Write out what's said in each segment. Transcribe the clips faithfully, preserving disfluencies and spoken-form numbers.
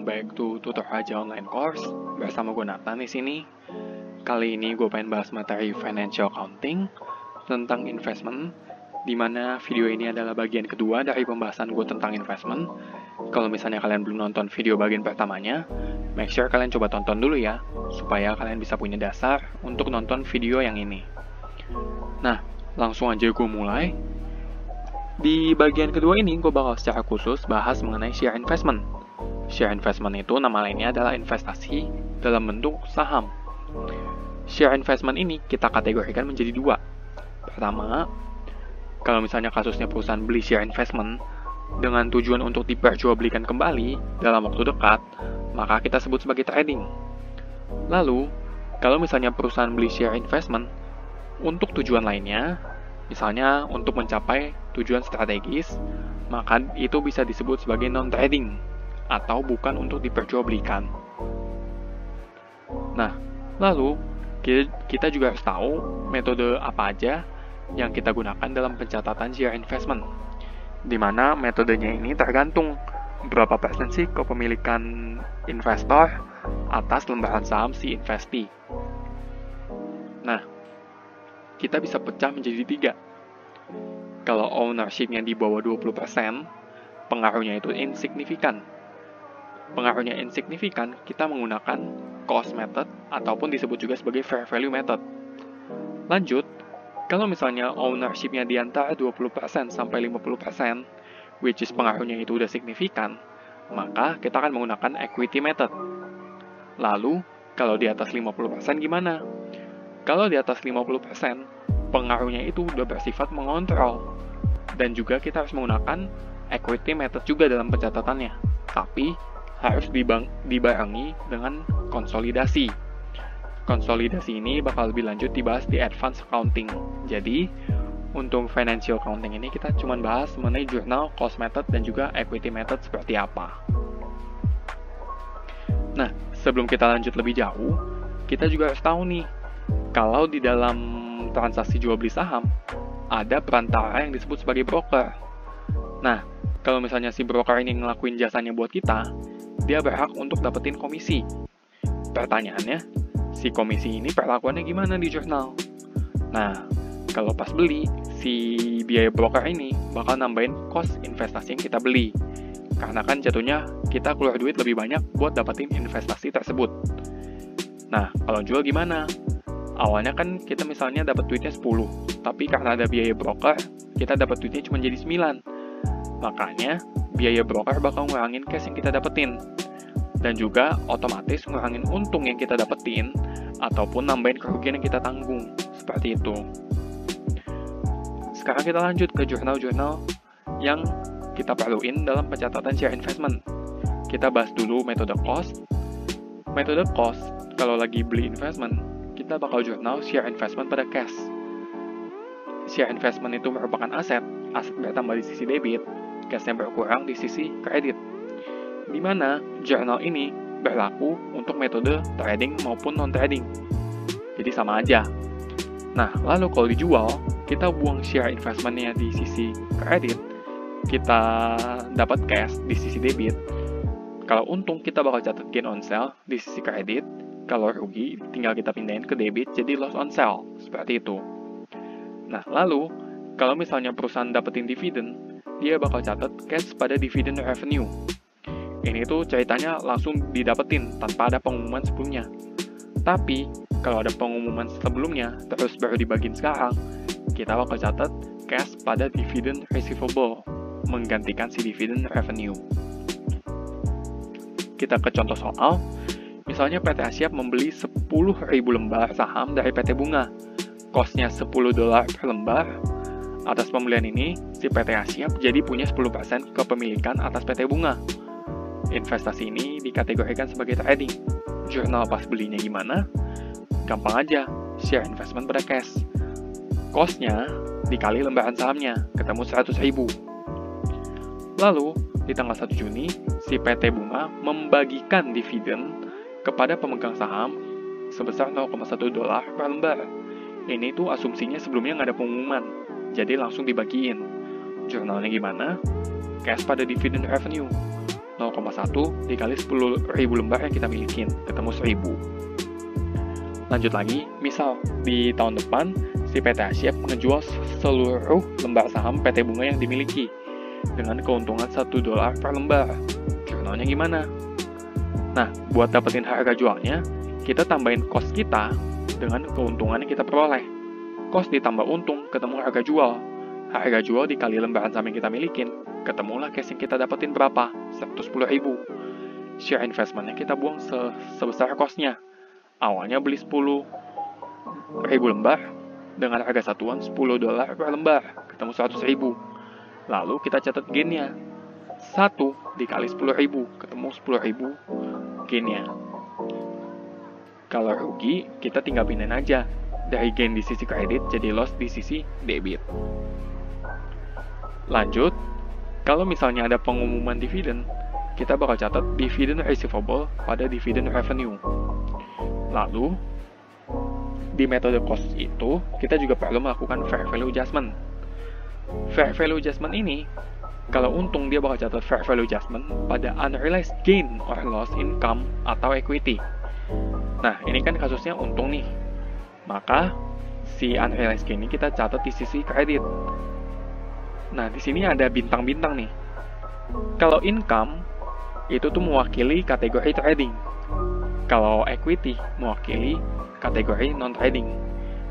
Welcome back to Tutor Aja Online Course. Bersama gue Nathan di sini. Kali ini gue pengen bahas materi Financial Accounting tentang investment, dimana video ini adalah bagian kedua dari pembahasan gue tentang investment. Kalau misalnya kalian belum nonton video bagian pertamanya, make sure kalian coba tonton dulu ya, supaya kalian bisa punya dasar untuk nonton video yang ini. Nah, langsung aja gue mulai. Di bagian kedua ini gue bakal secara khusus bahas mengenai share investment. Share investment itu nama lainnya adalah investasi dalam bentuk saham. Share investment ini kita kategorikan menjadi dua. Pertama, kalau misalnya kasusnya perusahaan beli share investment dengan tujuan untuk diperjualbelikan kembali dalam waktu dekat, maka kita sebut sebagai trading. Lalu, kalau misalnya perusahaan beli share investment untuk tujuan lainnya, misalnya untuk mencapai tujuan strategis, maka itu bisa disebut sebagai non-trading atau bukan untuk diperjualbelikan. Nah, lalu kita juga harus tahu metode apa aja yang kita gunakan dalam pencatatan share investment, di mana metodenya ini tergantung berapa persen sih kepemilikan investor atas lembaran saham si investi. Nah, kita bisa pecah menjadi tiga. Kalau ownership-nya di bawah dua puluh persen, pengaruhnya itu insignifikan. Pengaruhnya insignifikan, kita menggunakan cost method ataupun disebut juga sebagai fair value method. Lanjut, kalau misalnya ownership-nya di antara dua puluh persen sampai lima puluh persen, which is pengaruhnya itu udah signifikan, maka kita akan menggunakan equity method. Lalu, kalau di atas lima puluh persen gimana? Kalau di atas lima puluh persen, pengaruhnya itu udah bersifat mengontrol. Dan juga kita harus menggunakan equity method juga dalam pencatatannya, tapi harus dibarengi dengan konsolidasi. Konsolidasi ini bakal lebih lanjut dibahas di Advanced Accounting. Jadi, untuk Financial Accounting ini kita cuma bahas mengenai Journal, Cost Method, dan juga Equity Method seperti apa. Nah, sebelum kita lanjut lebih jauh, kita juga harus tahu nih, kalau di dalam transaksi jual beli saham, ada perantara yang disebut sebagai broker. Nah, kalau misalnya si broker ini ngelakuin jasanya buat kita, dia berhak untuk dapetin komisi. Pertanyaannya, si komisi ini perlakuannya gimana di jurnal? Nah, kalau pas beli, si biaya broker ini bakal nambahin cost investasi yang kita beli. Karena kan jatuhnya kita keluar duit lebih banyak buat dapetin investasi tersebut. Nah, kalau jual gimana? Awalnya kan kita misalnya dapat duitnya sepuluh, tapi karena ada biaya broker, kita dapat duitnya cuma jadi sembilan. Makanya, biaya broker bakal ngurangin cash yang kita dapetin. Dan juga otomatis ngurangin untung yang kita dapetin ataupun nambahin kerugian yang kita tanggung, seperti itu. Sekarang kita lanjut ke jurnal-jurnal yang kita perluin dalam pencatatan share investment. Kita bahas dulu metode cost. Metode cost, kalau lagi beli investment, kita bakal jurnal share investment pada cash. Share investment itu merupakan aset, aset bertambah di sisi debit, cashnya berkurang di sisi kredit. Di mana jurnal ini berlaku untuk metode trading maupun non-trading. Jadi sama aja. Nah, lalu kalau dijual, kita buang share investmentnya di sisi kredit, kita dapat cash di sisi debit. Kalau untung, kita bakal catat gain on sale di sisi kredit. Kalau rugi, tinggal kita pindahin ke debit, jadi loss on sale. Seperti itu. Nah, lalu, kalau misalnya perusahaan dapetin dividen, dia bakal catat cash pada dividend revenue. Ini tuh ceritanya langsung didapetin tanpa ada pengumuman sebelumnya. Tapi, kalau ada pengumuman sebelumnya, terus baru dibagiin sekarang, kita bakal catat cash pada dividend receivable, menggantikan si dividend revenue. Kita ke contoh soal, misalnya P T Asyap membeli sepuluh ribu lembar saham dari P T Bunga. Cost-nya sepuluh dolar per lembar. Atas pembelian ini, si P T Asyap jadi punya sepuluh persen kepemilikan atas P T Bunga. Investasi ini dikategorikan sebagai trading. Jurnal pas belinya gimana? Gampang aja, share investment pada cash. Cost-nya dikali lembaran sahamnya, ketemu seratus ribu. Lalu, di tanggal satu Juni, si P T Bunga membagikan dividen kepada pemegang saham sebesar nol koma satu dolar per lembar. Ini tuh asumsinya sebelumnya nggak ada pengumuman, jadi langsung dibagiin. Jurnalnya gimana? Cash pada dividend revenue. nol koma satu dikali sepuluh ribu lembar yang kita milikin, ketemu seribu. Lanjut lagi, misal di tahun depan si P T Asyap menjual seluruh lembar saham P T Bunga yang dimiliki dengan keuntungan satu dolar per lembar. Kiranya gimana? Nah, buat dapetin harga jualnya, kita tambahin cost kita dengan keuntungan yang kita peroleh. Cost ditambah untung, ketemu harga jual. Harga jual dikali lembaran saham yang kita milikin, ketemulah cash yang kita dapetin berapa? seratus sepuluh ribu. Share investmentnya kita buang se sebesar costnya. Awalnya beli sepuluh ribu lembar, dengan harga satuan sepuluh dolar per lembar, ketemu seratus ribu. Lalu kita catat gainnya. satu dikali sepuluh ribu, ketemu sepuluh ribu gainnya. Kalau rugi, kita tinggal pindahin aja. Dari gain di sisi kredit jadi loss di sisi debit. Lanjut, kalau misalnya ada pengumuman dividen, kita bakal catat dividen receivable pada dividen revenue. Lalu, di metode cost itu, kita juga perlu melakukan fair value adjustment. Fair value adjustment ini, kalau untung dia bakal catat fair value adjustment pada unrealized gain or loss income atau equity. Nah, ini kan kasusnya untung nih. Maka, si unrealized gain ini kita catat di sisi kredit. Nah, di sini ada bintang-bintang nih. Kalau income, itu tuh mewakili kategori trading. Kalau equity, mewakili kategori non-trading.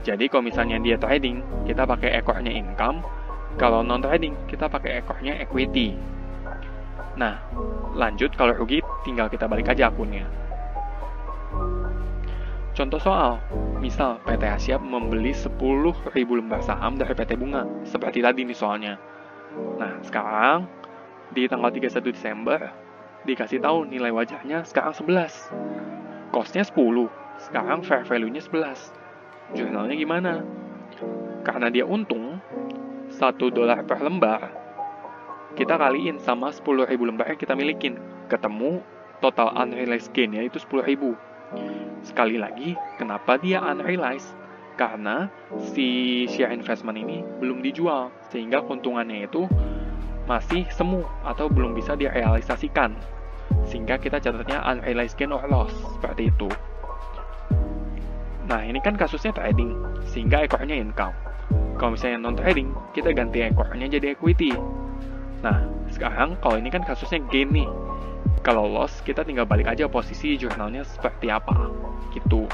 Jadi, kalau misalnya dia trading, kita pakai ekornya income. Kalau non-trading, kita pakai ekornya equity. Nah, lanjut kalau rugi, tinggal kita balik aja akunnya. Contoh soal, misal P T Asyap membeli sepuluh ribu lembar saham dari P T Bunga, seperti tadi nih soalnya. Nah, sekarang di tanggal tiga puluh satu Desember, dikasih tahu nilai wajarnya sekarang sebelas. Cost-nya sepuluh, sekarang fair value-nya sebelas. Jurnalnya gimana? Karena dia untung, satu dolar per lembar, kita kaliin sama sepuluh ribu lembar yang kita milikin. Ketemu total unrealized gain, yaitu sepuluh ribu. Sekali lagi, kenapa dia unrealized? Karena si share investment ini belum dijual, sehingga keuntungannya itu masih semu atau belum bisa direalisasikan. Sehingga kita catatnya unrealized gain or loss, seperti itu. Nah, ini kan kasusnya trading, sehingga ekornya income. Kalau misalnya non-trading, kita ganti ekornya jadi equity. Nah, sekarang kalau ini kan kasusnya gain nih. Kalau loss, kita tinggal balik aja posisi jurnalnya seperti apa, gitu.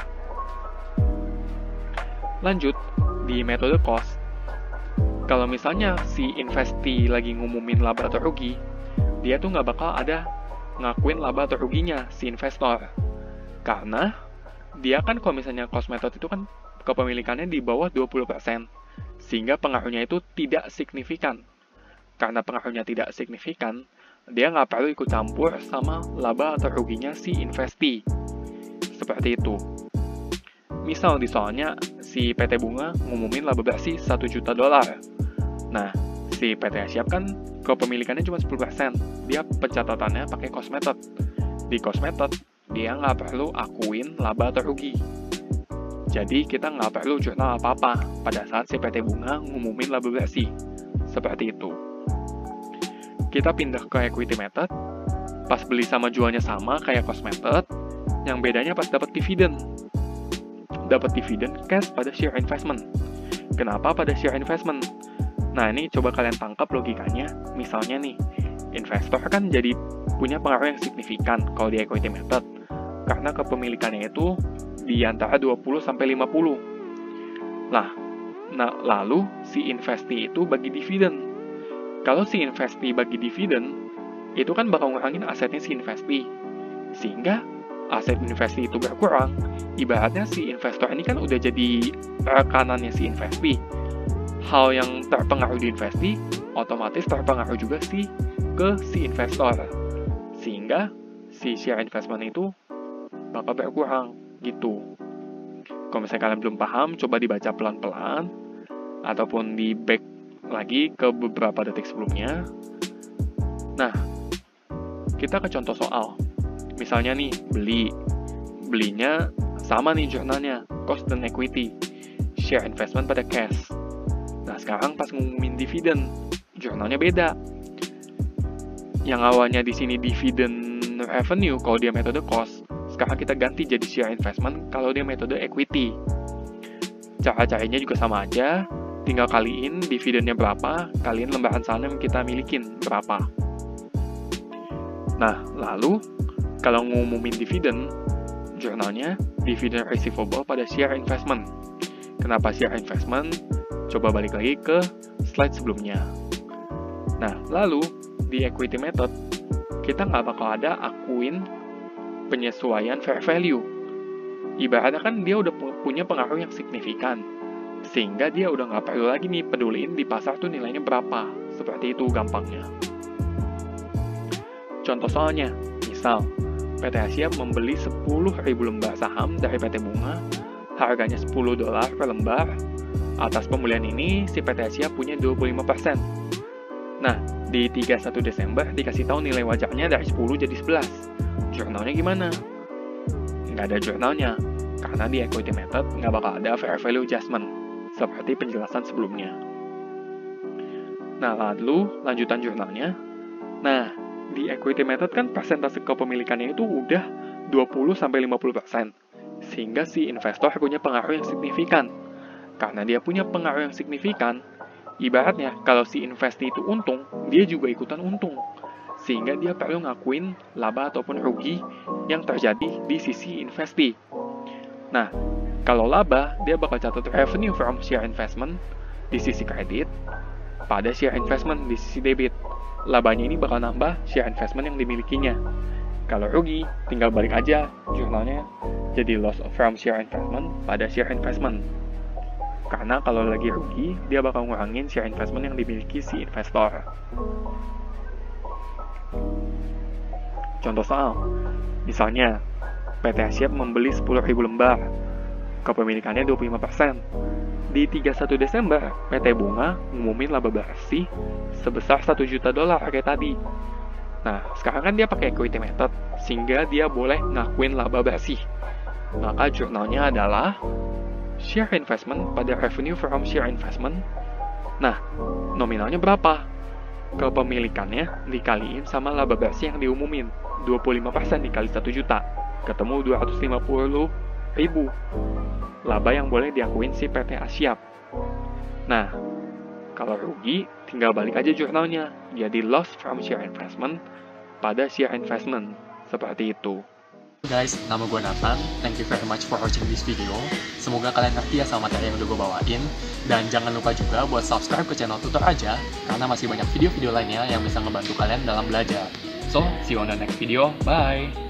Lanjut, di metode cost, kalau misalnya si investi lagi ngumumin laba atau rugi, dia tuh nggak bakal ada ngakuin laba atau ruginya si investor. Karena, dia kan kalau misalnya cost method itu kan kepemilikannya di bawah dua puluh persen, sehingga pengaruhnya itu tidak signifikan. Karena pengaruhnya tidak signifikan, dia nggak perlu ikut campur sama laba atau ruginya si investi. Seperti itu. Misal di soalnya, si P T Bunga ngumumin laba bersih satu juta dolar. Nah, si P T Asyap kan kepemilikannya cuma sepuluh persen. Dia pencatatannya pakai cost method. Di cost method, dia nggak perlu akuin laba atau rugi. Jadi, kita nggak perlu jurnal apa-apa pada saat si P T Bunga ngumumin laba bersih. Seperti itu. Kita pindah ke equity method, pas beli sama jualnya sama kayak cost method, yang bedanya pas dapat dividen. Dapat dividen cash pada share investment. Kenapa pada share investment? Nah, ini coba kalian tangkap logikanya. Misalnya nih, investor kan jadi punya pengaruh yang signifikan kalau di equity method, karena kepemilikannya itu di antara dua puluh sampai lima puluh. Nah, nah lalu si investi itu bagi dividen. Kalau si investi bagi dividen, itu kan bakal ngurangin asetnya si investi. Sehingga aset investi itu berkurang, ibaratnya si investor ini kan udah jadi rekanannya si investi. Hal yang terpengaruh di investi, otomatis terpengaruh juga sih ke si investor. Sehingga si share investment itu bakal berkurang, gitu. Kalau misalnya kalian belum paham, coba dibaca pelan-pelan, ataupun di back lagi ke beberapa detik sebelumnya. Nah, kita ke contoh soal. Misalnya nih, beli. Belinya sama nih jurnalnya, cost dan equity. Share investment pada cash. Nah, sekarang pas ngumumin dividen, jurnalnya beda. yang awalnya di sini dividend revenue kalau dia metode cost, sekarang kita ganti jadi share investment kalau dia metode equity. Cara-caranya juga sama aja, tinggal kaliin dividennya berapa, kaliin lembaran saham yang kita milikin berapa. Nah, lalu kalau ngumumin dividen, jurnalnya dividend receivable pada share investment. Kenapa share investment? Coba balik lagi ke slide sebelumnya. Nah, lalu di equity method, kita nggak bakal ada akuin penyesuaian fair value. Ibaratnya kan dia udah punya pengaruh yang signifikan, sehingga dia udah nggak perlu lagi nih peduliin di pasar tuh nilainya berapa. Seperti itu gampangnya. Contoh soalnya, misal P T Asia membeli sepuluh ribu lembar saham dari P T Bunga, harganya sepuluh dolar per lembar. Atas pembelian ini, si P T Asia punya dua puluh lima persen. Nah, di tiga puluh satu Desember dikasih tahu nilai wajarnya dari sepuluh jadi sebelas. Jurnalnya gimana? Nggak ada jurnalnya, karena di equity method nggak bakal ada fair value adjustment, seperti penjelasan sebelumnya. Nah, lalu lanjutan jurnalnya. Nah, di equity method kan persentase kepemilikannya itu udah dua puluh sampai lima puluh persen, sehingga si investor punya pengaruh yang signifikan. Karena dia punya pengaruh yang signifikan, ibaratnya kalau si investasi itu untung, dia juga ikutan untung, sehingga dia perlu ngakuin laba ataupun rugi yang terjadi di sisi investasi. Nah, kalau laba, dia bakal catat revenue from share investment di sisi kredit pada share investment di sisi debit. Labanya ini bakal nambah share investment yang dimilikinya. Kalau rugi, tinggal balik aja jurnalnya jadi loss from share investment pada share investment. Karena kalau lagi rugi, dia bakal ngurangin share investment yang dimiliki si investor. Contoh soal, misalnya P T Asyap membeli sepuluh ribu lembar, kepemilikannya dua puluh lima persen. Di tiga puluh satu Desember, P T Bunga ngumumin laba bersih sebesar satu juta dolar kayak tadi. Nah, sekarang kan dia pakai equity method, sehingga dia boleh ngakuin laba bersih. Maka jurnalnya adalah share investment pada revenue from share investment. Nah, nominalnya berapa? Kepemilikannya dikaliin sama laba bersih yang diumumin, dua puluh lima persen dikali satu juta, ketemu dua ratus lima puluh ribu laba yang boleh diakuin si P T Asyap. Nah, kalau rugi, tinggal balik aja jurnalnya jadi loss from share investment pada share investment. Seperti itu. Guys, nama gue Nathan. Thank you very much for watching this video. Semoga kalian ngerti ya sama materi yang udah gue bawain. Dan jangan lupa juga buat subscribe ke channel Tutor Aja, karena masih banyak video-video lainnya yang bisa ngebantu kalian dalam belajar. So, see you on the next video. Bye!